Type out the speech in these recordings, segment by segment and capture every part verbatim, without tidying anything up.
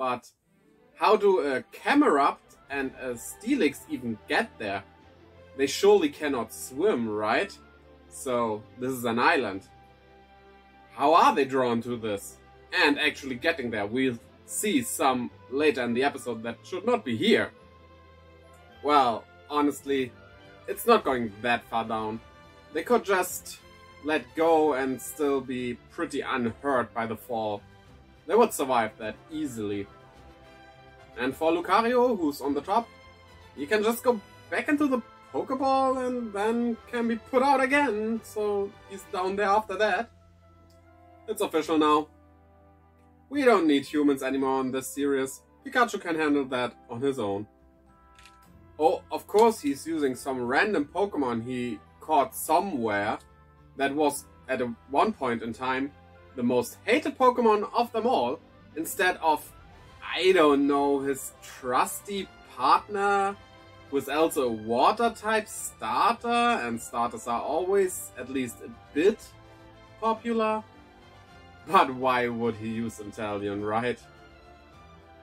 But how do a Camerupt and a Steelix even get there? They surely cannot swim, right? So this is an island. How are they drawn to this? And actually getting there? We'll see some later in the episode that should not be here. Well, honestly, it's not going that far down. They could just let go and still be pretty unhurt by the fall. They would survive that easily. And for Lucario, who's on the top, he can just go back into the Pokeball and then can be put out again, so he's down there after that. It's official now. We don't need humans anymore in this series. Pikachu can handle that on his own. Oh, of course he's using some random Pokemon he caught somewhere that was, at a, one point in time, the most hated Pokemon of them all, instead of, I don't know, his trusty partner, who is also a water-type starter, and starters are always at least a bit popular. But why would he use Inteleon, right?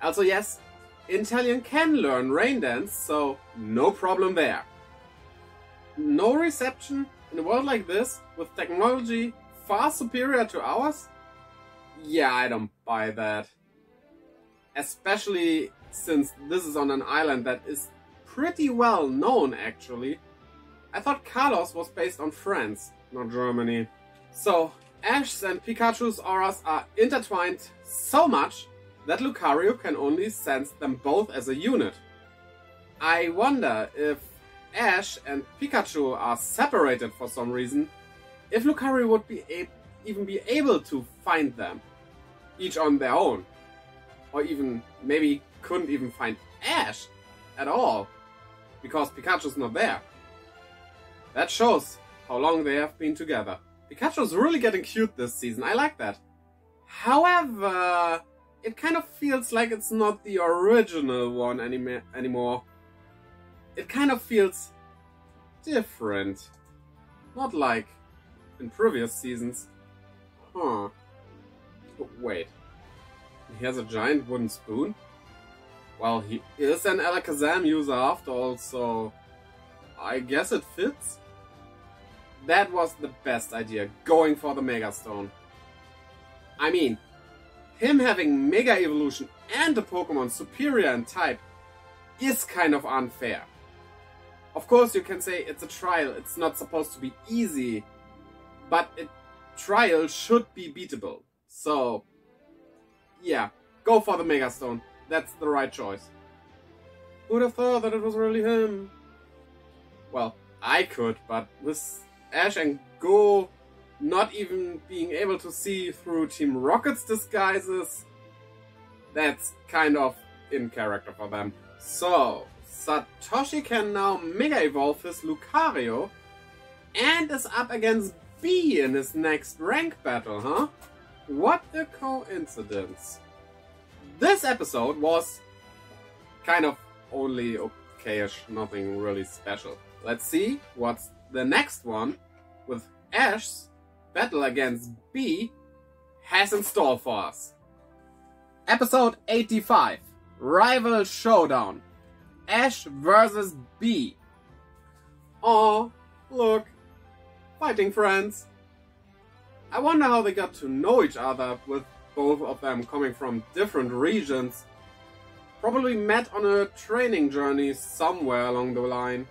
Also, yes, Inteleon can learn Rain Dance, so no problem there. No reception in a world like this, with technology far superior to ours? Yeah, I don't buy that. Especially since this is on an island that is pretty well known, actually. I thought Kalos was based on France, not Germany. So, Ash's and Pikachu's auras are intertwined so much that Lucario can only sense them both as a unit. I wonder if Ash and Pikachu are separated for some reason, if Lucario would be even be able to find them, each on their own. Or even, maybe he couldn't even find Ash at all, because Pikachu's not there. That shows how long they have been together. Pikachu's really getting cute this season, I like that. However, it kind of feels like it's not the original one any- anymore. It kind of feels different. Not like in previous seasons. Huh. Oh, wait. He has a giant wooden spoon? Well, he is an Alakazam user after all, so I guess it fits. That was the best idea, going for the Mega Stone. I mean, him having Mega Evolution and a Pokemon superior in type is kind of unfair. Of course, you can say it's a trial, it's not supposed to be easy, but a trial should be beatable. So, yeah, go for the Mega Stone. That's the right choice. Who'd have thought that it was really him? Well, I could, but with Ash and Goh not even being able to see through Team Rocket's disguises, that's kind of in character for them. So, Satoshi can now Mega Evolve his Lucario and is up against Bea in his next rank battle, huh? What a coincidence. This episode was kind of only okayish, nothing really special. Let's see what's the next one with Ash's battle against Bea has in store for us. Episode eighty-five, Rival Showdown, Ash versus Bea. Oh, look, fighting friends. I wonder how they got to know each other, with both of them coming from different regions. Probably met on a training journey somewhere along the line.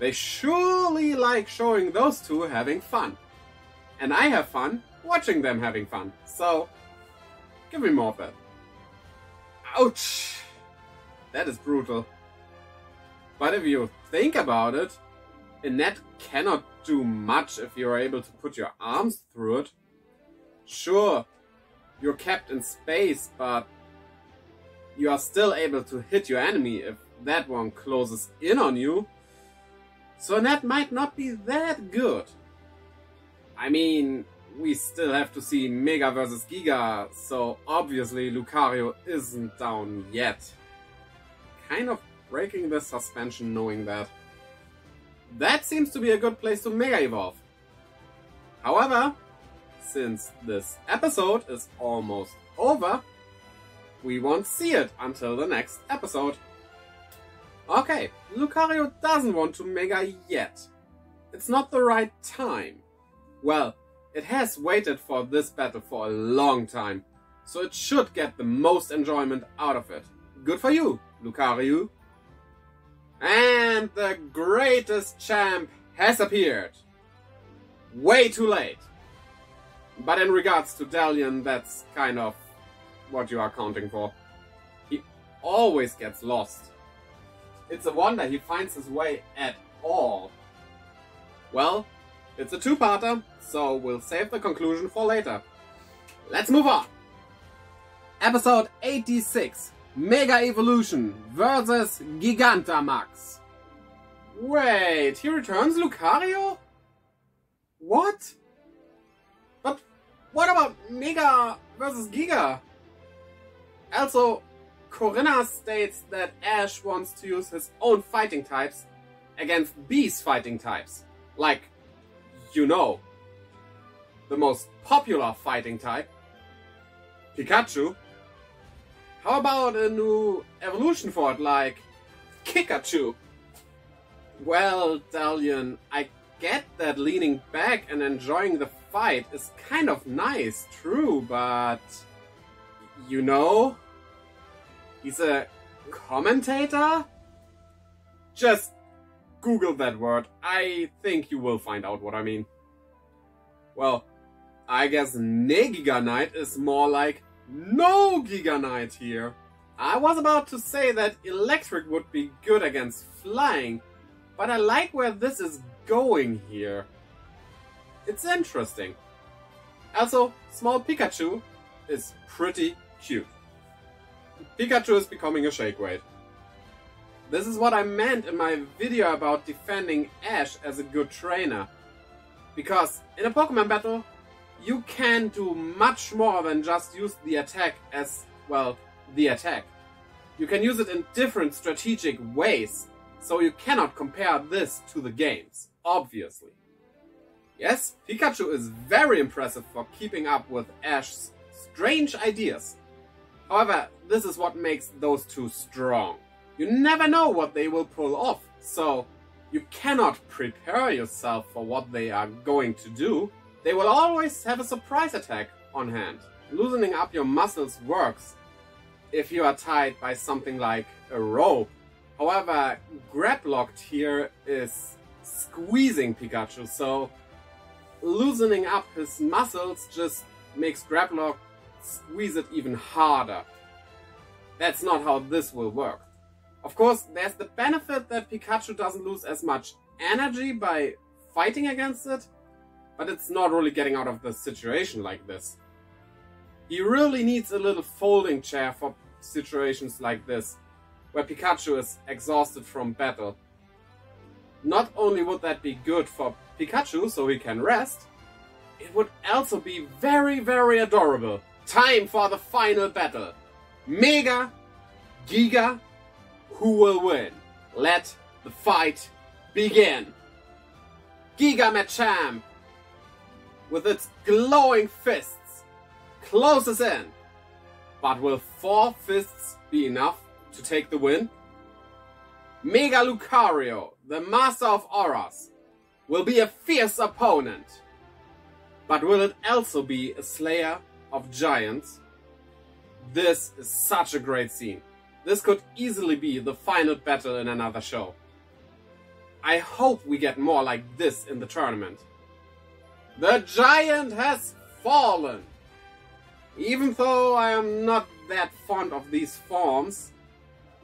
They surely like showing those two having fun. And I have fun watching them having fun, so give me more of that. Ouch! That is brutal. But if you think about it, a net cannot do much if you're able to put your arms through it. Sure, you're kept in space, but you are still able to hit your enemy if that one closes in on you. So that might not be that good. I mean, we still have to see Mega versus Giga, so obviously Lucario isn't down yet. Kind of breaking the suspension knowing that. That seems to be a good place to Mega Evolve. However, since this episode is almost over, we won't see it until the next episode. Okay, Lucario doesn't want to Mega yet. It's not the right time. Well, it has waited for this battle for a long time, so it should get the most enjoyment out of it. Good for you, Lucario. And the greatest champ has appeared. Way too late. But in regards to Dalian, that's kind of what you are counting for. He always gets lost. It's a wonder he finds his way at all. Well, it's a two-parter, so we'll save the conclusion for later. Let's move on. Episode eighty-six, Mega Evolution versus Gigantamax. Wait, he returns Lucario? What? But what about Mega versus Giga? Also, Korinna states that Ash wants to use his own fighting types against Bea's fighting types. Like, you know, the most popular fighting type, Pikachu. How about a new evolution for it, like Kikachu? Well, Dalian, I get that leaning back and enjoying the fight is kind of nice, true, but you know, he's a commentator? Just Google that word. I think you will find out what I mean. Well, I guess Ne Giga Knight is more like No Giga Knight here. I was about to say that electric would be good against flying, but I like where this is going here. It's interesting. Also, small Pikachu is pretty cute. Pikachu is becoming a shake weight. This is what I meant in my video about defending Ash as a good trainer. Because in a Pokemon battle, you can do much more than just use the attack as, well, the attack. You can use it in different strategic ways, so you cannot compare this to the games, obviously. Yes, Pikachu is very impressive for keeping up with Ash's strange ideas. However, this is what makes those two strong. You never know what they will pull off, so you cannot prepare yourself for what they are going to do. They will always have a surprise attack on hand. Loosening up your muscles works if you are tied by something like a rope. However, Grapploct here is squeezing Pikachu, so loosening up his muscles just makes Grapploct squeeze it even harder. That's not how this will work. Of course, there's the benefit that Pikachu doesn't lose as much energy by fighting against it, but it's not really getting out of the situation like this. He really needs a little folding chair for situations like this, where Pikachu is exhausted from battle. Not only would that be good for Pikachu so he can rest, it would also be very, very adorable. Time for the final battle. Mega, Giga, who will win? Let the fight begin. Giga Machamp, with its glowing fists, closes in. But will four fists be enough to take the win? Mega Lucario, the master of auras, will be a fierce opponent. But will it also be a slayer of giants? This is such a great scene. This could easily be the final battle in another show. I hope we get more like this in the tournament. The giant has fallen! Even though I am not that fond of these forms,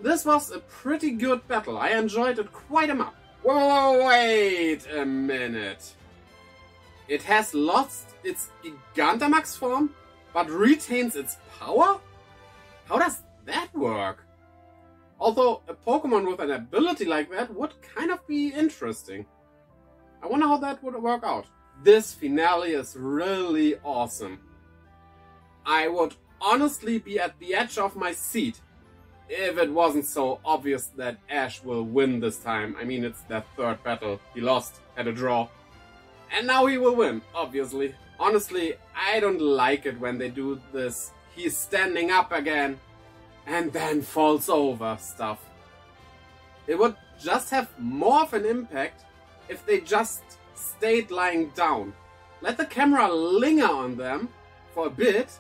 this was a pretty good battle. I enjoyed it quite a much. Whoa, wait a minute. It has lost its Gigantamax form, but retains its power? How does that work? Although a Pokemon with an ability like that would kind of be interesting. I wonder how that would work out. This finale is really awesome. I would honestly be at the edge of my seat if it wasn't so obvious that Ash will win this time. I mean, it's their third battle. He lost, had a draw. And now he will win, obviously. Honestly, I don't like it when they do this. He's standing up again. and then falls over stuff. It would just have more of an impact if they just stayed lying down. Let the camera linger on them for a bit,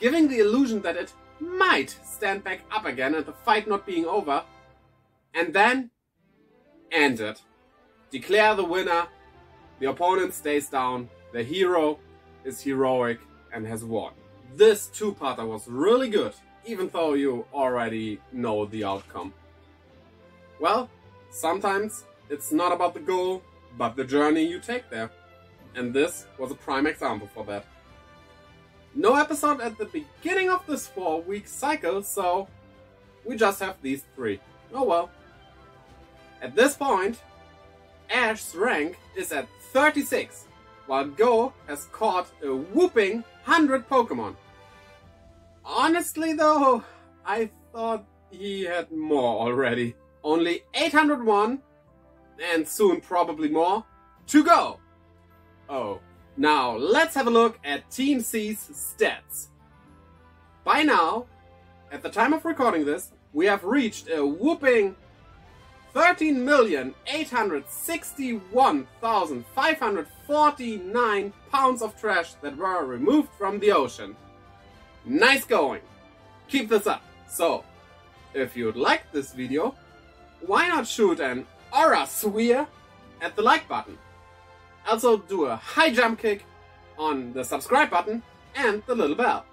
giving the illusion that it might stand back up again and the fight not being over, and then end it. Declare the winner, the opponent stays down, the hero is heroic and has won. This two-parter was really good, even though you already know the outcome. Well, sometimes it's not about the goal, but the journey you take there. And this was a prime example for that. No episode at the beginning of this four-week cycle, so we just have these three. Oh well. At this point, Ash's rank is at thirty-six, while Goh has caught a whooping one hundred Pokemon. Honestly though, I thought he had more already. Only eight hundred one, and soon probably more, to go! Oh. Now let's have a look at Team Seas' stats. By now, at the time of recording this, we have reached a whooping thirteen million eight hundred sixty-one thousand five hundred forty-nine pounds of trash that were removed from the ocean. Nice going! Keep this up! So, if you'd like this video, why not shoot an aura swear at the like button? Also do a high jump kick on the subscribe button and the little bell.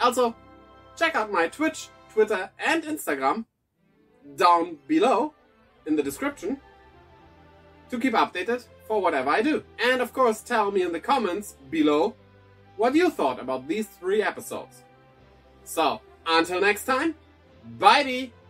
Also, check out my Twitch, Twitter and Instagram down below in the description to keep updated for whatever I do. And of course tell me in the comments below what you thought about these three episodes. So, until next time, bye-bye!